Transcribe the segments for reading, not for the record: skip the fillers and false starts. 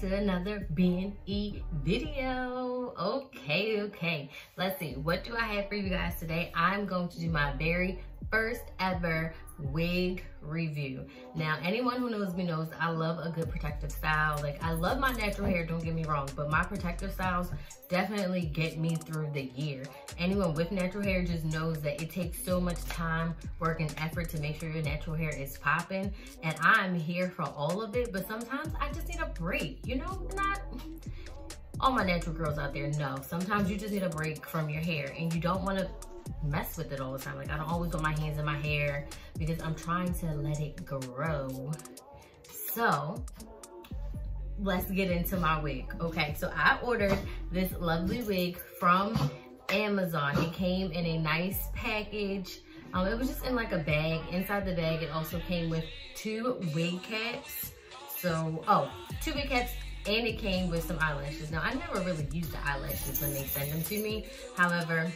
to another Being E video. Okay, let's see, what do I have for you guys today? I'm going to do my very first ever wig review. Now, anyone who knows me knows I love a good protective style. Like, I love my natural hair, don't get me wrong, but my protective styles definitely get me through the year. Anyone with natural hair just knows that it takes so much time, work, and effort to make sure your natural hair is popping, and I'm here for all of it, but sometimes I just need a break, you know? Not all my natural girls out there know, sometimes you just need a break from your hair, and you don't want to mess with it all the time. Like, I don't always put my hands in my hair because I'm trying to let it grow. So let's get into my wig. Okay, so I ordered this lovely wig from Amazon. It came in a nice package. It was just in like a bag. Inside the bag, it also came with two wig caps. So, two wig caps, and it came with some eyelashes. Now, I never really use the eyelashes when they send them to me. However,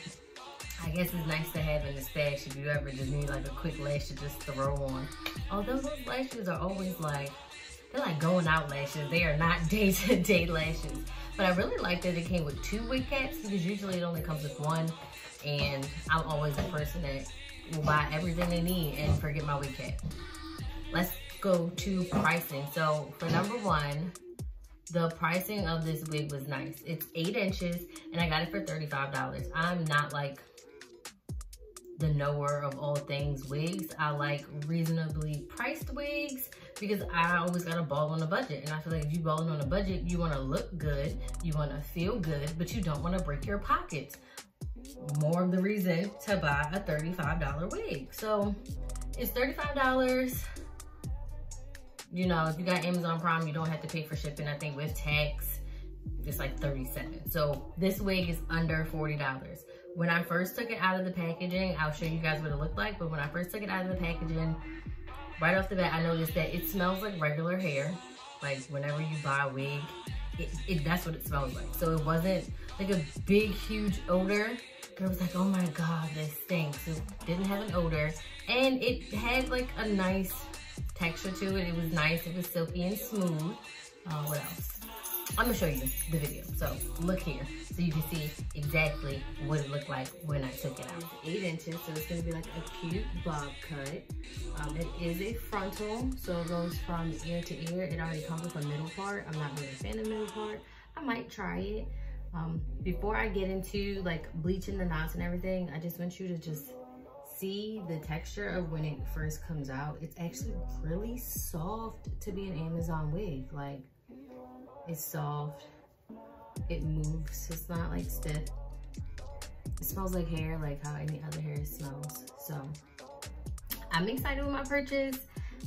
I guess it's nice to have in the stash if you ever just need like a quick lash to just throw on. Although those lashes are always like, they're like going out lashes. They are not day-to-day lashes. But I really like that it came with two wig caps because usually it only comes with one. And I'm always the person that will buy everything they need and forget my wig cap. Let's go to pricing. So for number one, the pricing of this wig was nice. It's 8 inches and I got it for $35. I'm not like the knower of all things wigs. I like reasonably priced wigs because I always gotta ball on a budget, and I feel like if you balling on a budget, you wanna look good, you wanna feel good, but you don't wanna break your pockets. More of the reason to buy a $35 wig. So it's $35. You know, if you got Amazon Prime, you don't have to pay for shipping. I think with tax, it's like $37. So this wig is under $40. When I first took it out of the packaging, I'll show you guys what it looked like, but when I first took it out of the packaging, right off the bat, I noticed that it smells like regular hair. Like, whenever you buy a wig, that's what it smells like. So it wasn't like a big, huge odor. It was like, oh my God, this stinks. It didn't have an odor, and it had like a nice texture to it. It was nice, it was silky and smooth. What else? I'm gonna show you the video, so look here so you can see exactly what it looked like when I took it out. 8 inches, so it's gonna be like a cute bob cut. It is a frontal, so it goes from ear to ear. It already comes with a middle part. I'm not really a fan of the middle part. I might try it. Before I get into like bleaching the knots and everything, I just want you to just see the texture of when it first comes out. It's actually really soft to be an Amazon wig. Like, it's soft, it moves, it's not like stiff. It smells like hair, like how any other hair smells. So I'm excited with my purchase.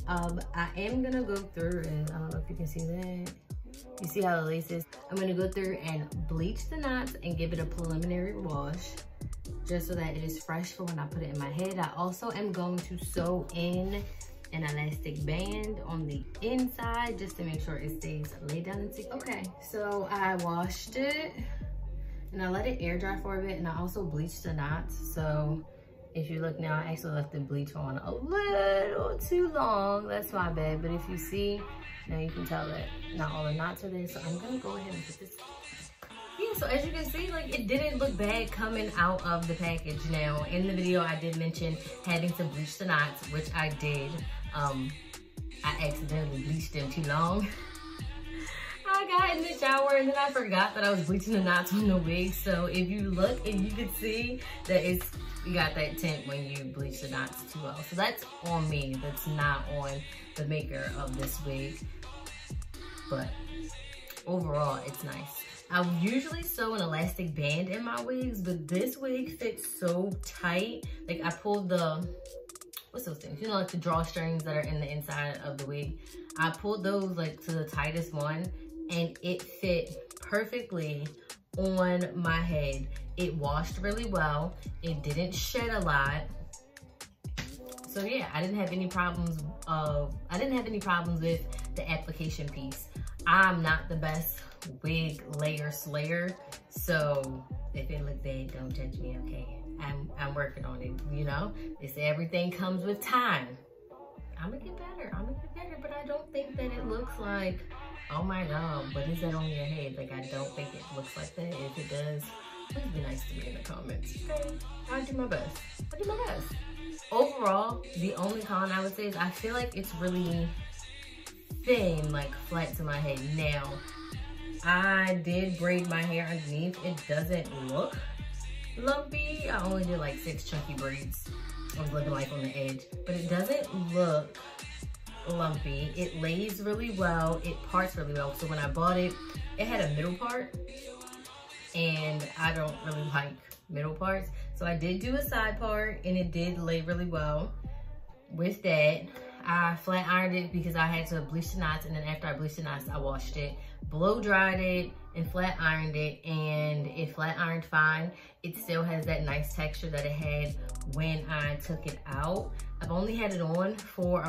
I am gonna go through, and I don't know if you can see that, you see how the lace is. I'm gonna go through and bleach the knots and give it a preliminary wash just so that it is fresh for when I put it in my head. I also am going to sew in an elastic band on the inside just to make sure it stays laid down and secure. Okay, so I washed it and I let it air dry for a bit, and I also bleached the knots. So if you look now, I actually left the bleach on a little too long. That's my bad. But if you see, now you can tell that not all the knots are there. So I'm gonna go ahead and put this. Yeah, so as you can see, like, it didn't look bad coming out of the package. Now, in the video, I did mention having to bleach the knots, which I did. I accidentally bleached them too long. I got in the shower and then I forgot that I was bleaching the knots on the wig. So if you look, and you can see that it's, you got that tint when you bleach the knots too well. So that's on me. That's not on the maker of this wig. But overall, it's nice. I usually sew an elastic band in my wigs, but this wig fits so tight. Like, I pulled the, what's those things? You know, like the drawstrings that are in the inside of the wig. I pulled those like to the tightest one, and it fit perfectly on my head. It washed really well. It didn't shed a lot. So yeah, I didn't have any problems. with the application piece. I'm not the best wig layer slayer, so if it look bad, don't judge me, okay? I'm working on it, you know? They say everything comes with time. I'm gonna get better, but I don't think that it looks like oh my god, but is that on your head? Like, I don't think it looks like that. If it does, please be nice to me in the comments, okay? I'll do my best. I'll do my best. Overall, the only con I would say is I feel like it's really thin, like flat to my head. Now, I did braid my hair underneath. It doesn't look lumpy. I only did like 6 chunky braids. I was looking like on the edge, but it doesn't look lumpy. It lays really well. It parts really well. So when I bought it, it had a middle part, and I don't really like middle parts. So I did do a side part, and it did lay really well. With that, I flat ironed it because I had to bleach the knots, and then after I bleached the knots, I washed it, blow dried it, and flat ironed it, and it flat ironed fine. It still has that nice texture that it had when I took it out. I've only had it on for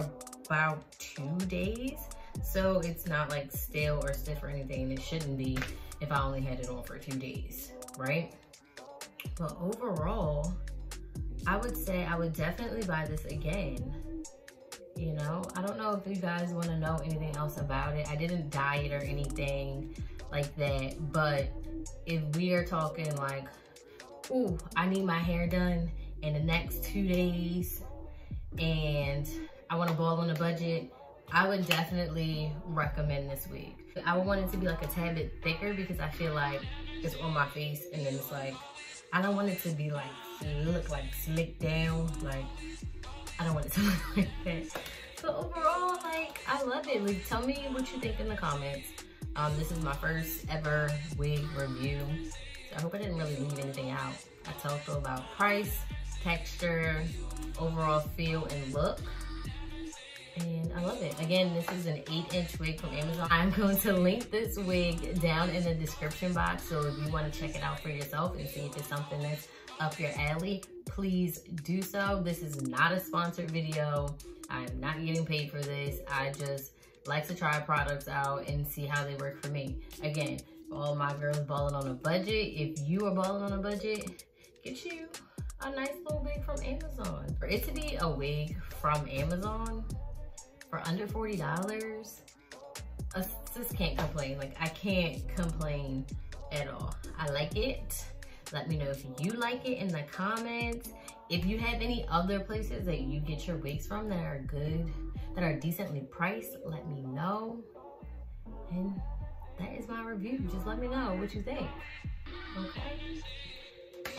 about 2 days, so it's not like stale or stiff or anything, and it shouldn't be if I only had it on for 2 days, right? But overall, I would say I would definitely buy this again. You know, I don't know if you guys want to know anything else about it. I didn't dye it or anything like that, but if we are talking like, ooh, I need my hair done in the next 2 days and I want to ball on a budget, I would definitely recommend this wig. I would want it to be like a tad bit thicker because I feel like it's on my face, and then it's like, I don't want it to be like, look like slicked down, like, I don't want it to look like that. So overall, like, I love it. Like, tell me what you think in the comments. This is my first ever wig review, so I hope I didn't really leave anything out. I talked about price, texture, overall feel, and look. And I love it. Again, this is an 8-inch wig from Amazon. I'm going to link this wig down in the description box, so if you want to check it out for yourself and see if it's something that's up your alley, please do so. This is not a sponsored video. I'm not getting paid for this. I just like to try products out and see how they work for me. Again, for all my girls balling on a budget, if you are balling on a budget, get you a nice little wig from Amazon. For it to be a wig from Amazon, for under $40, I just can't complain. Like, I can't complain at all. I like it. Let me know if you like it in the comments. If you have any other places that you get your wigs from that are good, that are decently priced, let me know. And that is my review. Just let me know what you think, okay?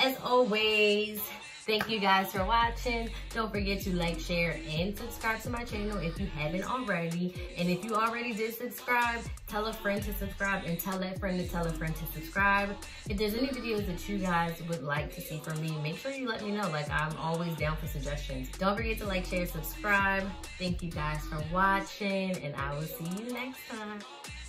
As always, thank you guys for watching. Don't forget to like, share, and subscribe to my channel if you haven't already. And if you already did subscribe, tell a friend to subscribe, and tell that friend to tell a friend to subscribe. If there's any videos that you guys would like to see from me, make sure you let me know. Like, I'm always down for suggestions. Don't forget to like, share, subscribe. Thank you guys for watching, and I will see you next time.